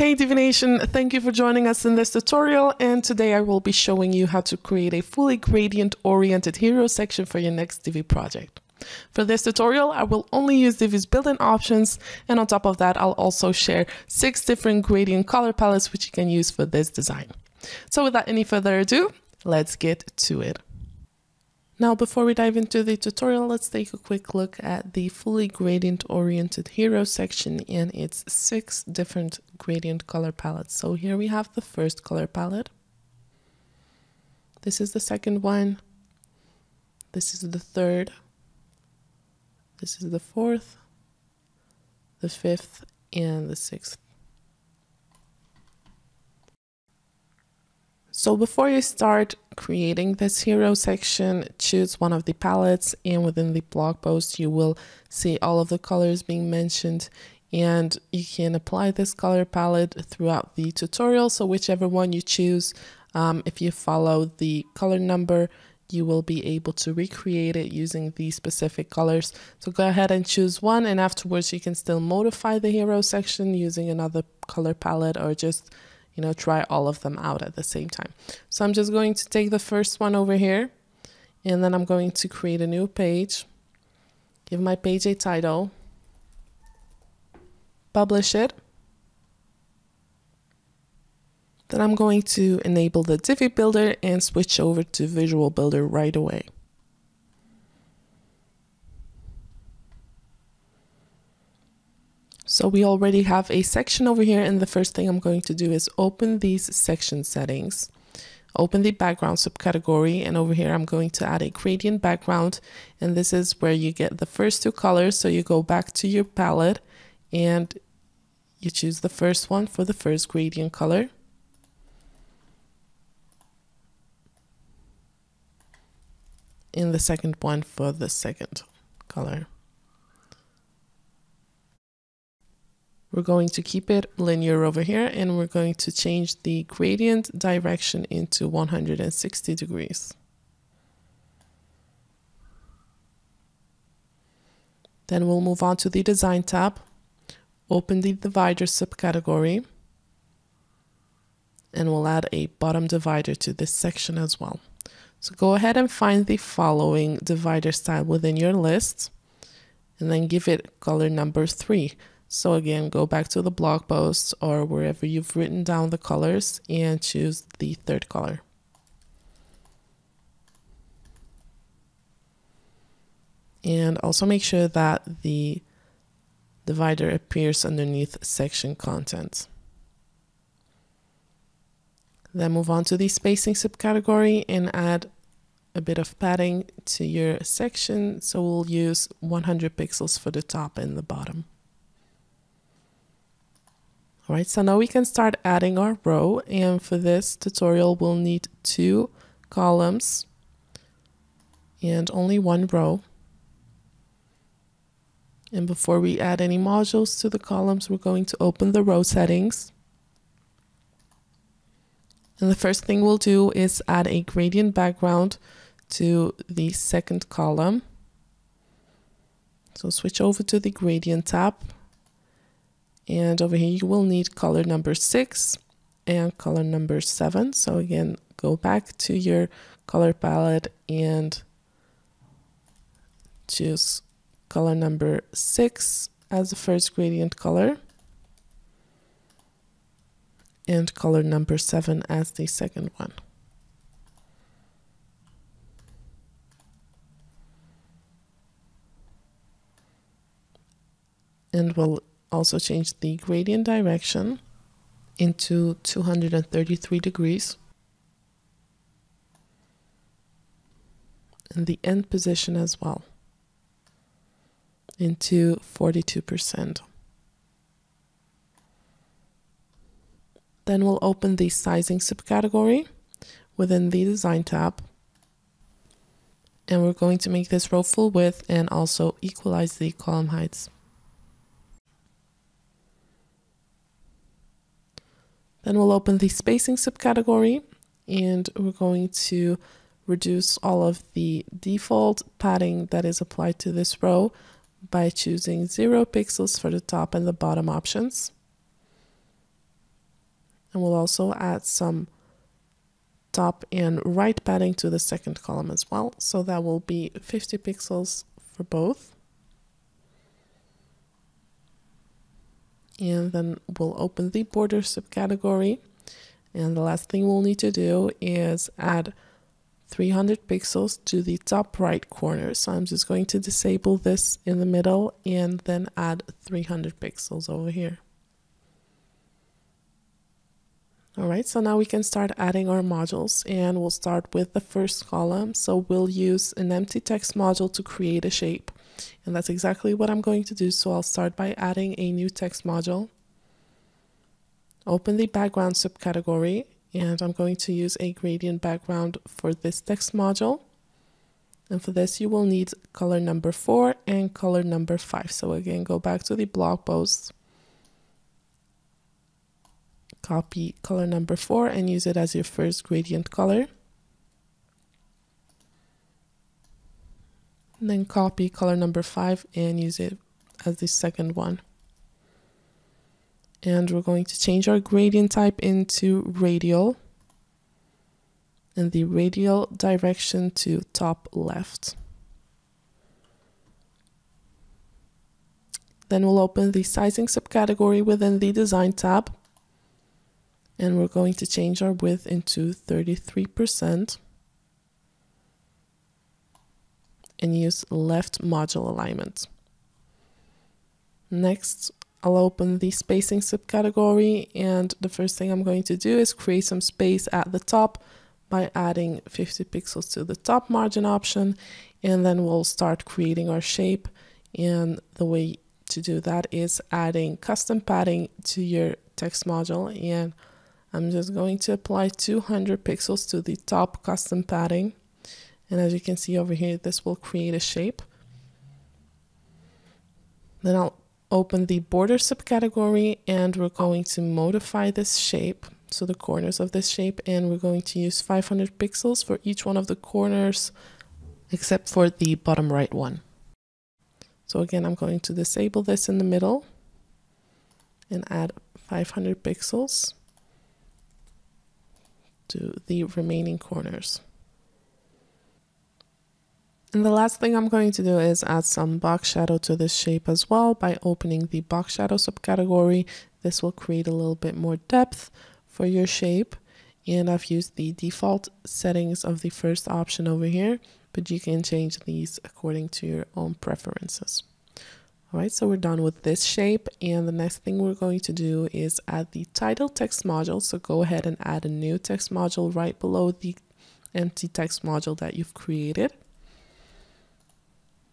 Hey DiviNation, thank you for joining us in this tutorial, and today I will be showing you how to create a fully gradient-oriented hero section for your next Divi project. For this tutorial, I will only use Divi's built-in options, and on top of that I'll also share 6 different gradient color palettes which you can use for this design. So without any further ado, let's get to it. Now, before we dive into the tutorial, let's take a quick look at the fully gradient-oriented hero section and its 6 different gradient color palettes. So here we have the first color palette. This is the second one. This is the third. This is the fourth, the fifth, and the sixth. So before you start creating this hero section, choose one of the palettes, and within the blog post you will see all of the colors being mentioned, and you can apply this color palette throughout the tutorial. So whichever one you choose, if you follow the color number, you will be able to recreate it using these specific colors. So go ahead and choose one, and afterwards you can still modify the hero section using another color palette, or just try all of them out at the same time. So I'm just going to take the first one over here, and then I'm going to create a new page, give my page a title, publish it. Then I'm going to enable the Divi Builder and switch over to Visual Builder right away. So we already have a section over here, and the first thing I'm going to do is open these section settings. Open the background subcategory, and over here I'm going to add a gradient background, and this is where you get the first 2 colors. So you go back to your palette and you choose the first one for the first gradient color. And the second one for the second color. We're going to keep it linear over here, and we're going to change the gradient direction into 160 degrees. Then we'll move on to the Design tab, open the Divider subcategory, and we'll add a bottom divider to this section as well. So go ahead and find the following divider style within your list, and then give it color number 3. So again, go back to the blog post or wherever you've written down the colors and choose the third color. And also make sure that the divider appears underneath section content. Then move on to the spacing subcategory and add a bit of padding to your section. So we'll use 100 pixels for the top and the bottom. Alright, so now we can start adding our row, and for this tutorial we'll need 2 columns and only 1 row. And before we add any modules to the columns, we're going to open the row settings. And the first thing we'll do is add a gradient background to the second column. So switch over to the Gradient tab. And over here you will need color number 6 and color number 7. So again, go back to your color palette and choose color number 6 as the first gradient color and color number 7 as the second one. And we'll also change the gradient direction into 233 degrees. And the end position as well into 42%. Then we'll open the sizing subcategory within the Design tab. And we're going to make this row full width and also equalize the column heights. Then we'll open the spacing subcategory, and we're going to reduce all of the default padding that is applied to this row by choosing 0 pixels for the top and the bottom options. And we'll also add some top and right padding to the second column as well. So that will be 50 pixels for both. And then we'll open the border subcategory. And the last thing we'll need to do is add 300 pixels to the top right corner. So I'm just going to disable this in the middle and then add 300 pixels over here. Alright, so now we can start adding our modules, and we'll start with the first column. So we'll use an empty text module to create a shape, and that's exactly what I'm going to do. So I'll start by adding a new text module, open the background subcategory, and I'm going to use a gradient background for this text module. And for this you will need color number 4 and color number 5. So again, go back to the blog post, copy color number 4 and use it as your first gradient color. And then copy color number 5 and use it as the second one. And we're going to change our gradient type into radial, and the radial direction to top left. Then we'll open the sizing subcategory within the design tab, and we're going to change our width into 33% and use left module alignment. Next, I'll open the spacing subcategory, and the first thing I'm going to do is create some space at the top by adding 50 pixels to the top margin option, and then we'll start creating our shape. And the way to do that is adding custom padding to your text module, and I'm just going to apply 200 pixels to the top custom padding, and as you can see over here, this will create a shape. Then I'll open the border subcategory, and we're going to modify this shape, so the corners of this shape, and we're going to use 500 pixels for each one of the corners except for the bottom right one. So again, I'm going to disable this in the middle and add 500 pixels to the remaining corners. And the last thing I'm going to do is add some box shadow to this shape as well by opening the box shadow subcategory. This will create a little bit more depth for your shape, and I've used the default settings of the first option over here, but you can change these according to your own preferences. Alright, so we're done with this shape, and the next thing we're going to do is add the title text module. So go ahead and add a new text module right below the empty text module that you've created.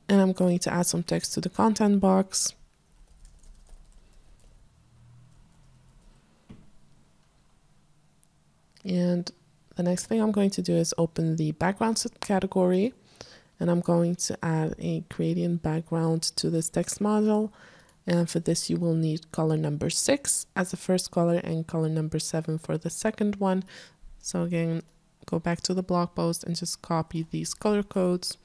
And I'm going to add some text to the content box. And the next thing I'm going to do is open the background subcategory, and I'm going to add a gradient background to this text module. And for this you will need color number 6 as the first color and color number 7 for the second one. So again, go back to the blog post and just copy these color codes.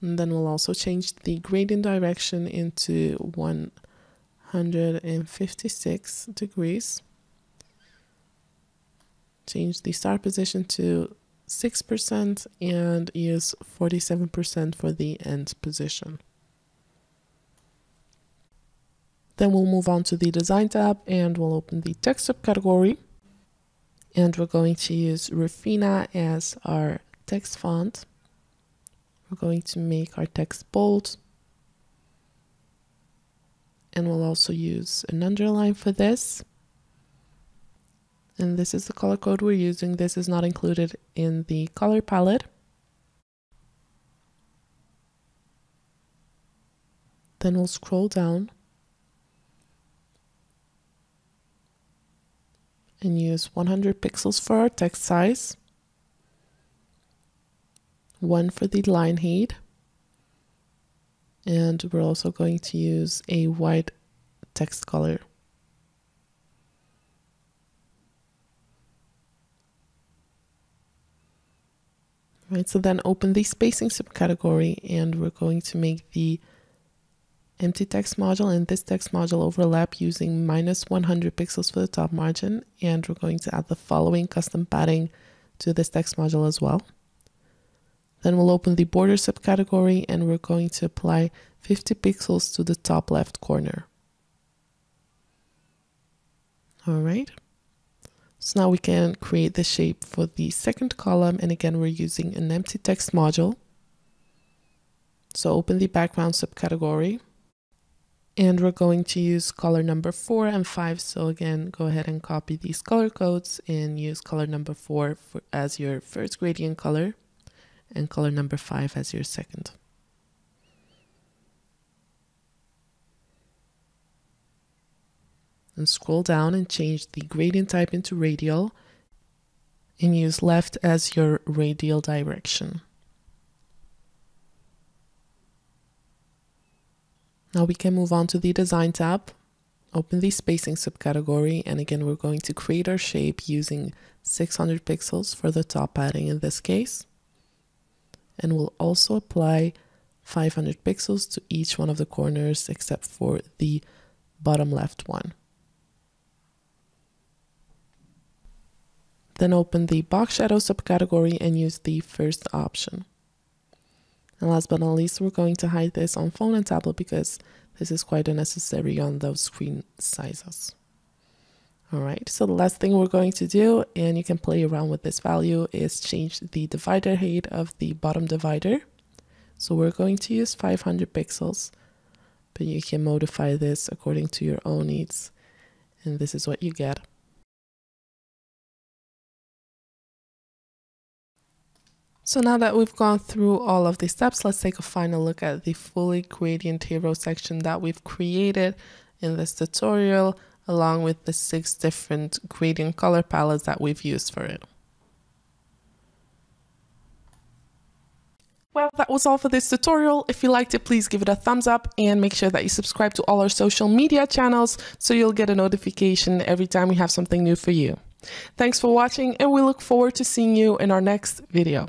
And then we'll also change the gradient direction into 156 degrees. Change the start position to 6% and use 47% for the end position. Then we'll move on to the design tab, and we'll open the text subcategory. And we're going to use Rufina as our text font. We're going to make our text bold, and we'll also use an underline for this. And this is the color code we're using. This is not included in the color palette. Then we'll scroll down and use 100 pixels for our text size, 1 for the line height, and we're also going to use a white text color. right? So then open the spacing subcategory, and we're going to make the empty text module and this text module overlap using -100 pixels for the top margin, and we're going to add the following custom padding to this text module as well. Then we'll open the border subcategory, and we're going to apply 50 pixels to the top left corner. All right. So now we can create the shape for the second column, and again, we're using an empty text module. So open the background subcategory, and we're going to use color number 4 and 5. So again, go ahead and copy these color codes and use color number 4 as your first gradient color, and color number 5 as your second. And scroll down and change the gradient type into radial, and use left as your radial direction. Now we can move on to the design tab, open the spacing subcategory, and again we're going to create our shape using 600 pixels for the top padding in this case. And we'll also apply 500 pixels to each one of the corners except for the bottom left one. Then open the box shadow subcategory and use the first option. And last but not least, we're going to hide this on phone and tablet because this is quite unnecessary on those screen sizes. All right, so the last thing we're going to do, and you can play around with this value, is change the divider height of the bottom divider. So we're going to use 500 pixels, but you can modify this according to your own needs. And this is what you get. So now that we've gone through all of these steps, let's take a final look at the fully gradient hero section that we've created in this tutorial, along with the 6 different gradient color palettes that we've used for it. Well, that was all for this tutorial. If you liked it, please give it a thumbs up and make sure that you subscribe to all our social media channels so you'll get a notification every time we have something new for you. Thanks for watching, and we look forward to seeing you in our next video.